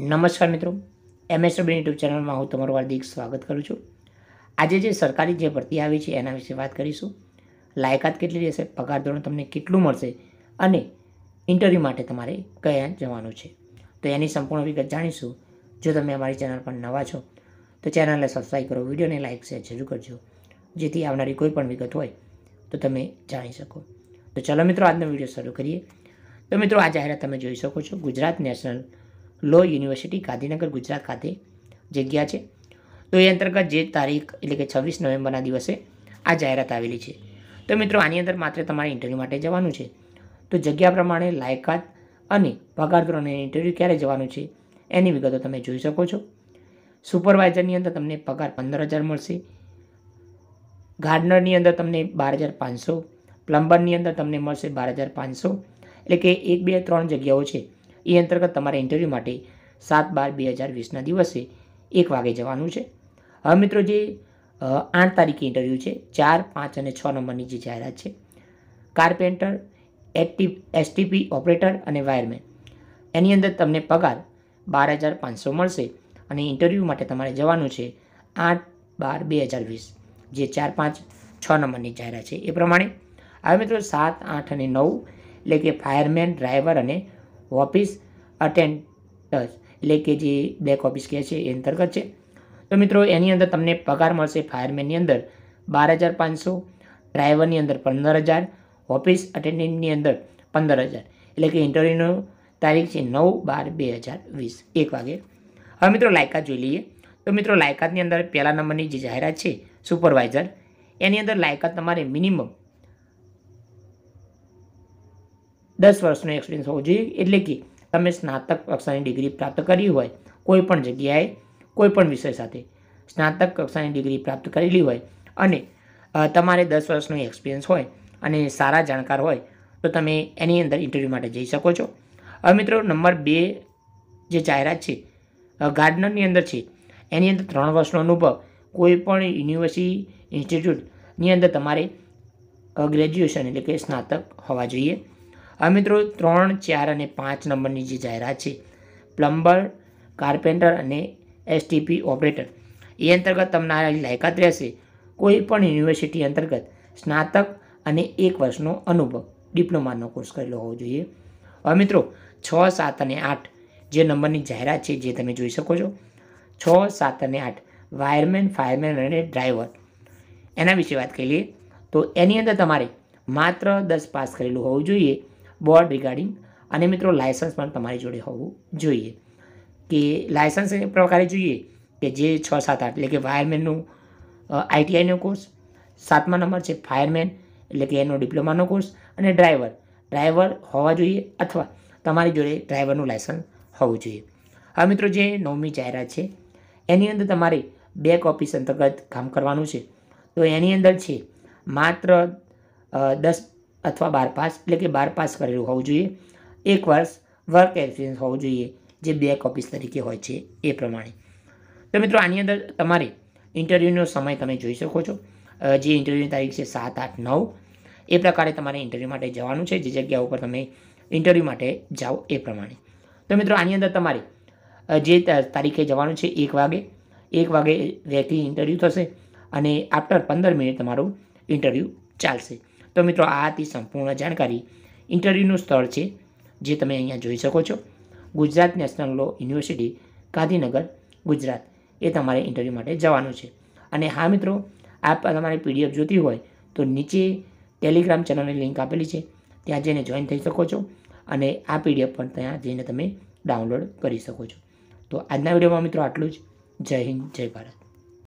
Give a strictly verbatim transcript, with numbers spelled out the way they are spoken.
नमस्कार मित्रों, MSW YouTube channel में हूँ तमारू हार्दिक स्वागत करूँ छूँ। आजे जे सरकारी जे भर्ती आई है एना विषे बात करीशुं। लायकात केटली रहेशे, पगार धोरण तमने केटलुं मळशे अने इंटरव्यू माटे तमारे क्या जवानुं छे तो एनी संपूर्ण विगत जाणीशुं। जो तमे अमारी चेनल पर नवा छो तो चेनलने सब्सक्राइब करो, विडियो ने लाइक शेर जरूर करजो, जेथी आवनारी कोईपण विगत होय तो तमे जाणी शको। तो चलो मित्रों, आजनो विडियो शुरू करीए। तो मित्रों, आ जाहेरात तमे जोई शको छो। Gujarat national law university Gandhinagar Gujarat खाते जग्या है। तो ये अंतर्गत जे तारीख एटले के छवीस नवेम्बरना दिवसे आ जाहरात आवेली है। तो मित्रों, आनी अंदर मात्र तमारे इंटरव्यू माटे जवानुं छे। तो जग्या प्रमाणे लायकात अने पगार धोरणे इंटरव्यू क्यारे जवानुं छे एनी विगतो तमे जोई शको छो। सुपरवाइजरनी अंदर तमने पगार पंदर हज़ार मळशे, गार्डनरनी अंदर तमने बार हज़ार पाँच सौ, प्लम्बरनी अंदर तमने मळशे बार हज़ार पाँच सौ। एटले के एक बे त्रण जग्याओ छे। ये अंतर्गत तमारे इंटरव्यू माटे सात बार बे हज़ार वीसना दिवसे एक वागे जवानुं छे। हवे मित्रों, जे आठ तारीखे इंटरव्यू है, चार पांच और छ नंबर की जाहरात है। कार्पेंटर, एसटीपी ऑपरेटर और वायरमेन एनी अंदर तमने पगार बार हज़ार पाँच सौ मळशे अने इंटरव्यू माटे तमारे जवानुं छे आठ बार बे हज़ार वीस जे चार पाँच छ नंबर की जाहरात है। ए प्रमाणे हवे मित्रों सात आठ और नौ एटले के फायरमेन, ड्राइवर और ऑफिस अटेंडर्स एटले के जे बेक ऑफिस कहे छे ए अंतर्गत है। तो मित्रों, एनी अंदर तमने पगार मळशे फायरमेननी अंदर बार हज़ार पाँच सौ, ड्राइवरनी अंदर पंदर हज़ार, ऑफिस अटेंडंटनी अंदर पंदर हज़ार। एटले के इंटरव्यूनो तारीख है नौ बार बे हज़ार वीस एक वागे। हवे मित्रों, लायकात जोई लीए। तो मित्रों, लायकातनी अंदर पहला नंबरनी जे जाहरात है सुपरवाइजर एनी अंदर लायकात तमारे मिनिमम दस वर्षनो एक्सपीरियंस होवो जोईए। एटले के तमे स्नातक कक्षानी डिग्री प्राप्त करी होय, कोईपण जग्याए कोईपण विषय साथे स्नातक कक्षानी डिग्री प्राप्त करेली होय अने तमारे दस वर्षनो एक्सपीरियंस होय अने सारा जाणकार होय तो तमे एनी अंदर इंटरव्यू माटे जई शको छो। हवे मित्रों, नंबर बे जे जाहरात छे गार्डनरनी अंदर छे एनी अंदर त्रण वर्षनो अनुभव कोईपण युनिवर्सिटी इन्स्टिट्यूटनी अंदर तमारे ग्रेज्युएशन एटले के स्नातक होवा जोईए। हवे मित्रों, त्रण चार अने पांच नंबरनी जे जाहरात छे प्लम्बर, कार्पेंटर अने एसटीपी ऑपरेटर ए अंतर्गत तमारी लायकात रहेशे कोईपण युनिवर्सिटी अंतर्गत स्नातक अने एक वर्षनो अनुभव डिप्लोमानो कोर्स करेलो होवो जोईए। हवे मित्रों, छ सात अने आठ जे नंबरनी जाहरात छे जे तमे जोई शको छो। छ सात अने आठ वायरमेन, फायरमेन अने ड्राइवर एना विषे वात करी लईए। तो एनी अंदर तमारे मात्र दस पास करेलुं होवुं जोईए बोर्ड रिगार्डिंग अने मित्रों लायसन्स पण तमारी जोड़े होवुं जोईए कि लायसन्स ए प्रकारे जोईए कि जे छ सात आठ एटले के वायरमेननो आईटीआईनो कोर्स, सातमा नंबर छे फायरमेन एटले के एनो डिप्लोमानो कोर्स अने ड्राइवर ड्राइवर होवा जोईए अथवा तमारी जोड़े ड्राइवरनुं लायसन्स होवुं जोईए। हवे मित्रों, जे नवमी जाहरात छे एनी अंदर तमारे बेक ऑफिस अंतर्गत काम करवानुं छे। तो एनी अंदर छे मात्र दस अथवा बार पास एटले के बार पास करेलुं होवुं जोईए, एक वर्ष वर्क एक्सपीरियंस होवो जोईए जे बेक ऑफिस तरीके होय छे ए प्रमाणे। तो मित्रों, आनी अंदर तमारे इंटरव्यूनो समय तमे जोई शको छो। जे इंटरव्यूनी तारीख छे सात आठ नौ ए प्रकारे तमारे इंटरव्यू माटे जवानुं छे, जे जग्या उपर तमे इंटरव्यू माटे जाओ ए प्रमाणे। तो मित्रों, आनी अंदर तमारे जे तारीखे जवानुं छे एक वागे एक वागे वैकली इंटरव्यू थशे अने आफ्टर पंदर मिनिट तमारो इंटरव्यू चालशे। तो मित्रों, आ थी संपूर्ण जानकारी। इंटरव्यूनु स्थळ छे जे तमे अहींया जोई शको छो Gujarat national law university Gandhinagar Gujarat ए तमारे इंटरव्यू माटे जवानुं छे। अने हाँ मित्रों, आप तमारे पीडीएफ जोती होय तो नीचे टेलिग्राम चेनलनी लिंक आपेली छे, त्यां जईने जॉइन थई शको छो अने आ पीडीएफ पण त्यां जईने तमे डाउनलोड करी शको छो। तो आजना विडियोमां मित्रों आटलुं ज। जय हिंद, जय भारत।